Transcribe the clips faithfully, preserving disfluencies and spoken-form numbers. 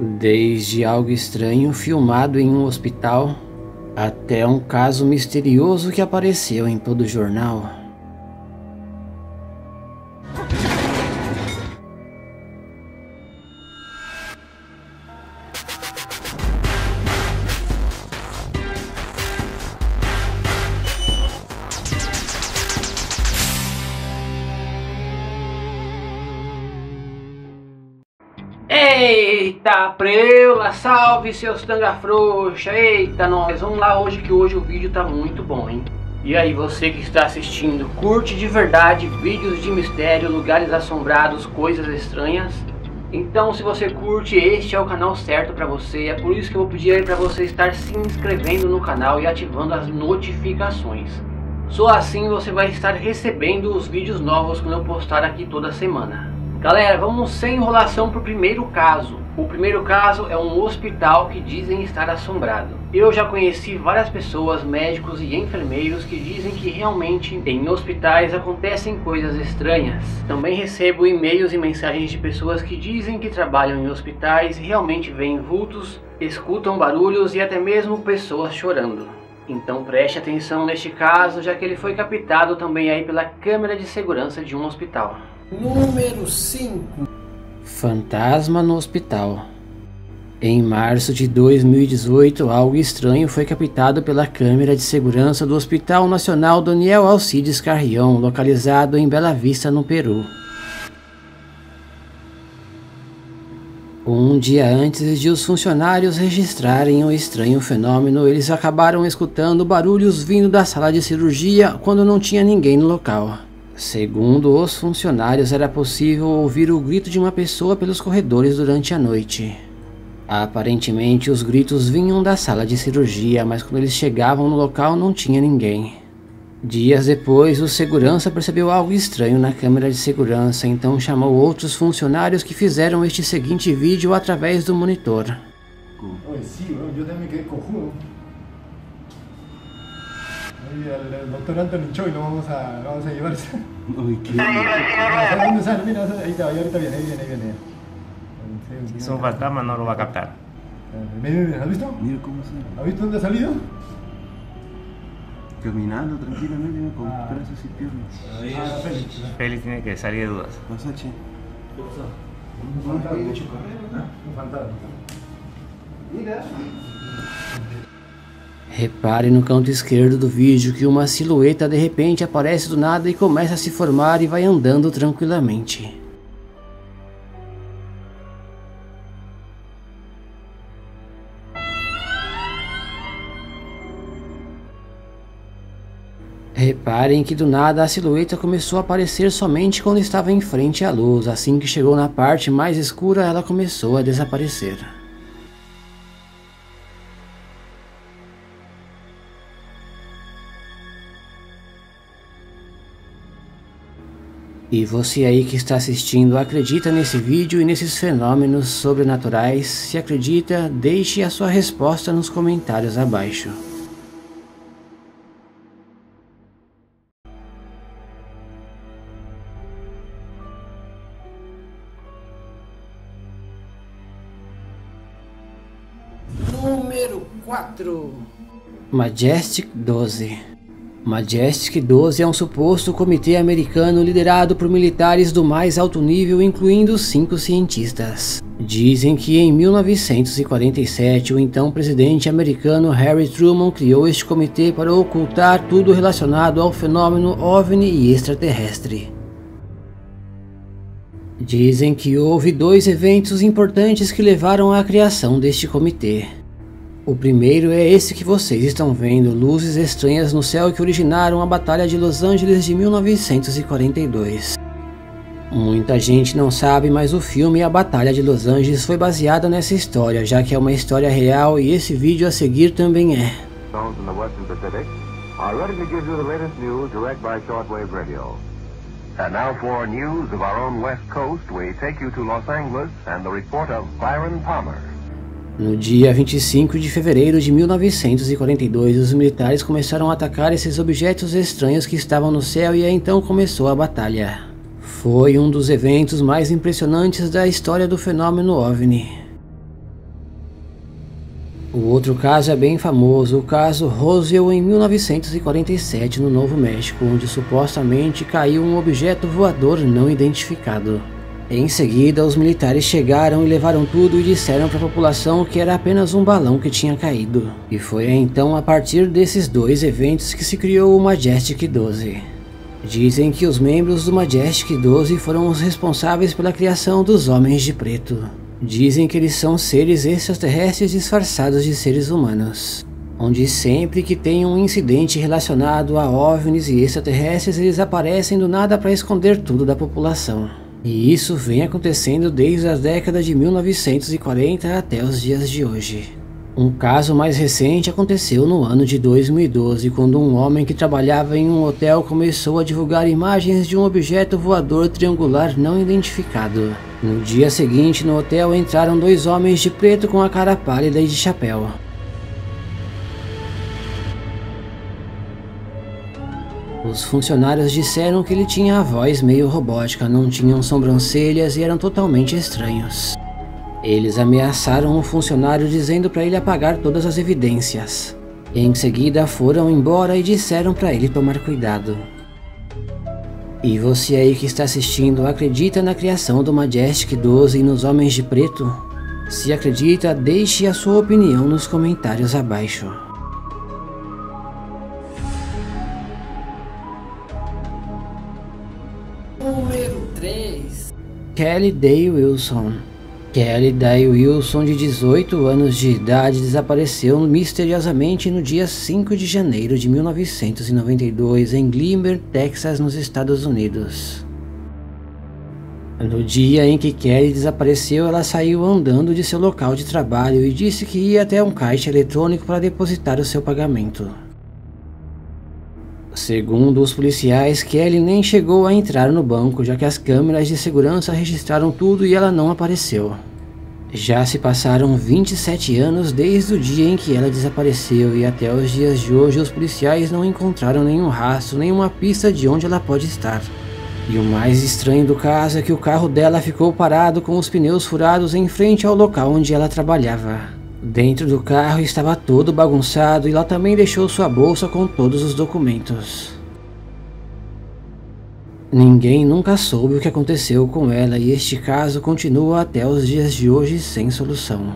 Desde algo estranho filmado em um hospital, até um caso misterioso que apareceu em todo jornal. Eita preula, salve seus tanga frouxa, eita nós, vamos lá hoje que hoje o vídeo tá muito bom, hein? E aí você que está assistindo, curte de verdade vídeos de mistério, lugares assombrados, coisas estranhas? Então se você curte, este é o canal certo pra você, é por isso que eu vou pedir aí pra você estar se inscrevendo no canal e ativando as notificações. Só assim você vai estar recebendo os vídeos novos que eu postar aqui toda semana. Galera, vamos sem enrolação para o primeiro caso. O primeiro caso é um hospital que dizem estar assombrado. Eu já conheci várias pessoas, médicos e enfermeiros, que dizem que realmente em hospitais acontecem coisas estranhas. Também recebo e-mails e mensagens de pessoas que dizem que trabalham em hospitais, realmente veem vultos, escutam barulhos e até mesmo pessoas chorando. Então preste atenção neste caso, já que ele foi captado também aí pela câmera de segurança de um hospital. Número cinco. Fantasma no hospital. Em março de dois mil e dezoito, algo estranho foi captado pela câmera de segurança do Hospital Nacional Daniel Alcides Carrión, localizado em Bela Vista, no Peru. Um dia antes de os funcionários registrarem o estranho fenômeno, eles acabaram escutando barulhos vindo da sala de cirurgia quando não tinha ninguém no local. Segundo os funcionários, era possível ouvir o grito de uma pessoa pelos corredores durante a noite. Aparentemente, os gritos vinham da sala de cirurgia, mas quando eles chegavam no local não tinha ninguém. Dias depois, o segurança percebeu algo estranho na câmera de segurança, então chamou outros funcionários que fizeram este seguinte vídeo através do monitor. Doutor Antônio Choi, não vamos a, vamos a llevar esa. Uy, qué. ¿Dónde sale? Mira, ahí está, ahorita viene, ahí viene, ahí viene. Son fantasmas, no lo va a captar. ¿Has visto? Mira cómo se. ¿Has visto dónde ha salido? Caminando tranquilamente con brazos y piernas. Ah, Félix. Félix tiene que salir de dudas. Masachi. ¿Qué pasó? Un fantasma. Un fantasma. Mira. Repare no canto esquerdo do vídeo que uma silhueta de repente aparece do nada e começa a se formar e vai andando tranquilamente. Reparem que do nada a silhueta começou a aparecer somente quando estava em frente à luz. Assim que chegou na parte mais escura, ela começou a desaparecer. E você aí que está assistindo, acredita nesse vídeo e nesses fenômenos sobrenaturais? Se acredita, deixe a sua resposta nos comentários abaixo. Número quatro. Majestic doze. Majestic doze é um suposto comitê americano liderado por militares do mais alto nível, incluindo cinco cientistas. Dizem que em mil novecentos e quarenta e sete, o então presidente americano Harry Truman criou este comitê para ocultar tudo relacionado ao fenômeno OVNI e extraterrestre. Dizem que houve dois eventos importantes que levaram à criação deste comitê. O primeiro é esse que vocês estão vendo, luzes estranhas no céu que originaram a Batalha de Los Angeles de mil novecentos e quarenta e dois. Muita gente não sabe, mas o filme A Batalha de Los Angeles foi baseado nessa história, já que é uma história real e esse vídeo a seguir também é. And now for news of our own West Coast, we take you to Los Angeles and the report of Byron Palmer. No dia vinte e cinco de fevereiro de mil novecentos e quarenta e dois, os militares começaram a atacar esses objetos estranhos que estavam no céu e aí então começou a batalha. Foi um dos eventos mais impressionantes da história do fenômeno OVNI. O outro caso é bem famoso, o caso Roswell em mil novecentos e quarenta e sete no Novo México, onde supostamente caiu um objeto voador não identificado. Em seguida, os militares chegaram e levaram tudo e disseram para a população que era apenas um balão que tinha caído. E foi então a partir desses dois eventos que se criou o Majestic doze. Dizem que os membros do Majestic doze foram os responsáveis pela criação dos Homens de Preto. Dizem que eles são seres extraterrestres disfarçados de seres humanos, onde sempre que tem um incidente relacionado a OVNIs e extraterrestres, eles aparecem do nada para esconder tudo da população. E isso vem acontecendo desde a década de mil novecentos e quarenta até os dias de hoje. Um caso mais recente aconteceu no ano de dois mil e doze, quando um homem que trabalhava em um hotel começou a divulgar imagens de um objeto voador triangular não identificado. No dia seguinte, no hotel entraram dois homens de preto com a cara pálida e de chapéu. Os funcionários disseram que ele tinha a voz meio robótica, não tinham sobrancelhas e eram totalmente estranhos. Eles ameaçaram um funcionário dizendo para ele apagar todas as evidências. Em seguida foram embora e disseram para ele tomar cuidado. E você aí que está assistindo, acredita na criação do Majestic doze e nos Homens de Preto? Se acredita, deixe a sua opinião nos comentários abaixo. Número três. Kelly Day Wilson. Kelly Day Wilson, de dezoito anos de idade, desapareceu misteriosamente no dia cinco de janeiro de mil novecentos e noventa e dois, em Glimmer, Texas, nos Estados Unidos. No dia em que Kelly desapareceu, ela saiu andando de seu local de trabalho e disse que ia até um caixa eletrônico para depositar o seu pagamento. Segundo os policiais, Kelly nem chegou a entrar no banco, já que as câmeras de segurança registraram tudo e ela não apareceu. Já se passaram vinte e sete anos desde o dia em que ela desapareceu e até os dias de hoje os policiais não encontraram nenhum rastro, nenhuma pista de onde ela pode estar. E o mais estranho do caso é que o carro dela ficou parado com os pneus furados em frente ao local onde ela trabalhava. Dentro do carro estava todo bagunçado e lá também deixou sua bolsa com todos os documentos. Ninguém nunca soube o que aconteceu com ela e este caso continua até os dias de hoje sem solução.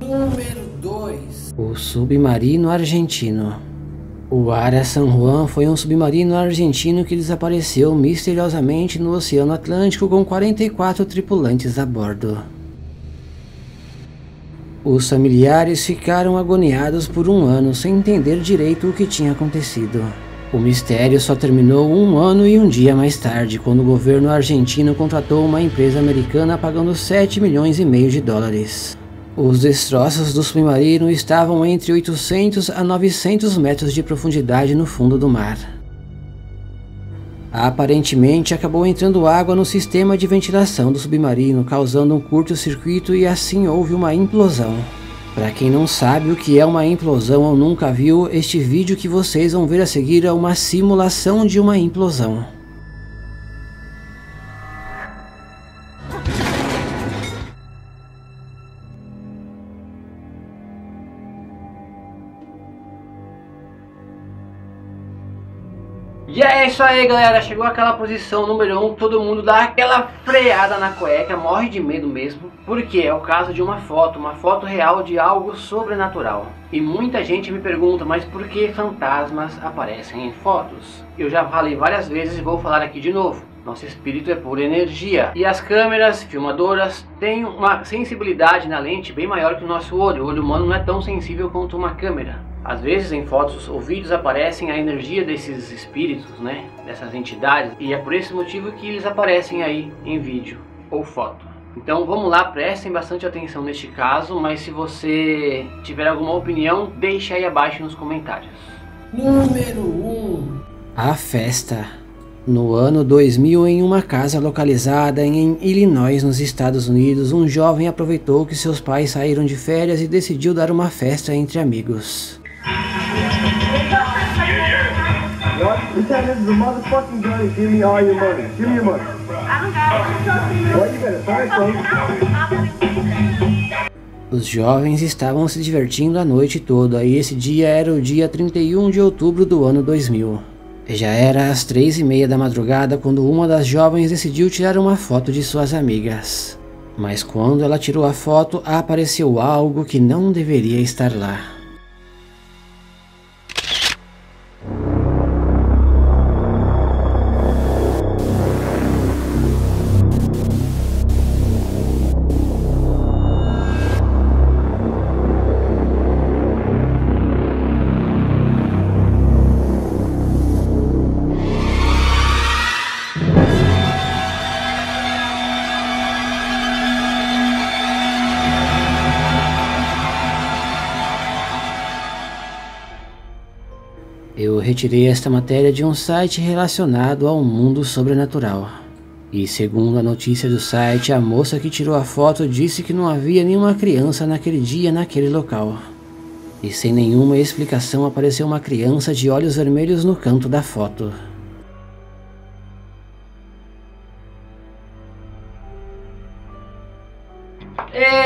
Número dois. O submarino argentino. O ARA San Juan foi um submarino argentino que desapareceu misteriosamente no Oceano Atlântico com quarenta e quatro tripulantes a bordo. Os familiares ficaram agoniados por um ano sem entender direito o que tinha acontecido. O mistério só terminou um ano e um dia mais tarde, quando o governo argentino contratou uma empresa americana pagando sete milhões e meio de dólares. Os destroços do submarino estavam entre oitocentos a novecentos metros de profundidade no fundo do mar. Aparentemente acabou entrando água no sistema de ventilação do submarino, causando um curto-circuito e assim houve uma implosão. Para quem não sabe o que é uma implosão ou nunca viu, este vídeo que vocês vão ver a seguir é uma simulação de uma implosão. E é isso aí, galera, chegou aquela posição número um, todo mundo dá aquela freada na cueca, morre de medo mesmo, porque é o caso de uma foto, uma foto real de algo sobrenatural. E muita gente me pergunta, mas por que fantasmas aparecem em fotos? Eu já falei várias vezes e vou falar aqui de novo, nosso espírito é pura energia. E as câmeras filmadoras têm uma sensibilidade na lente bem maior que o nosso olho, o olho humano não é tão sensível quanto uma câmera. Às vezes em fotos ou vídeos aparecem a energia desses espíritos, né? Dessas entidades. E é por esse motivo que eles aparecem aí em vídeo ou foto. Então vamos lá, prestem bastante atenção neste caso. Mas se você tiver alguma opinião, deixa aí abaixo nos comentários. Número um. A festa. No ano dois mil, em uma casa localizada em Illinois, nos Estados Unidos, um jovem aproveitou que seus pais saíram de férias e decidiu dar uma festa entre amigos. Os jovens estavam se divertindo a noite toda e esse dia era o dia trinta e um de outubro do ano dois mil. Já era às três e meia da madrugada quando uma das jovens decidiu tirar uma foto de suas amigas. Mas quando ela tirou a foto, apareceu algo que não deveria estar lá. Eu retirei esta matéria de um site relacionado ao mundo sobrenatural. E segundo a notícia do site, a moça que tirou a foto disse que não havia nenhuma criança naquele dia naquele local. E sem nenhuma explicação apareceu uma criança de olhos vermelhos no canto da foto.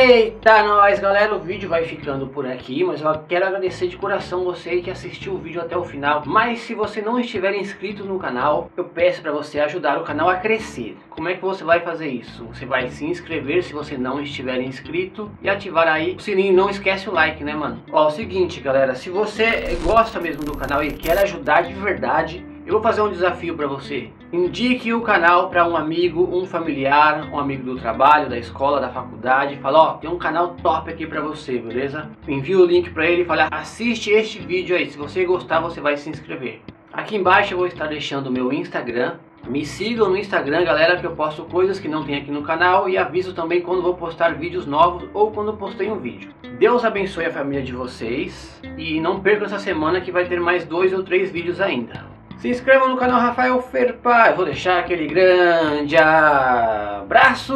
Eita nós, galera, o vídeo vai ficando por aqui, mas eu quero agradecer de coração você que assistiu o vídeo até o final. Mas se você não estiver inscrito no canal, eu peço para você ajudar o canal a crescer. Como é que você vai fazer isso? Você vai se inscrever se você não estiver inscrito e ativar aí o sininho. Não esquece o like, né, mano? Ó, é o seguinte, galera, se você gosta mesmo do canal e quer ajudar de verdade, eu vou fazer um desafio para você. Indique o canal para um amigo, um familiar, um amigo do trabalho, da escola, da faculdade. Fala, ó, tem um canal top aqui para você, beleza? Envia o link para ele e fala, assiste este vídeo aí. Se você gostar, você vai se inscrever. Aqui embaixo eu vou estar deixando o meu Instagram. Me sigam no Instagram, galera, que eu posto coisas que não tem aqui no canal e aviso também quando vou postar vídeos novos ou quando postei um vídeo. Deus abençoe a família de vocês e não percam essa semana que vai ter mais dois ou três vídeos ainda. Se inscrevam no canal Raphael Ferpa, eu vou deixar aquele grande abraço,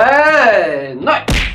é nóis!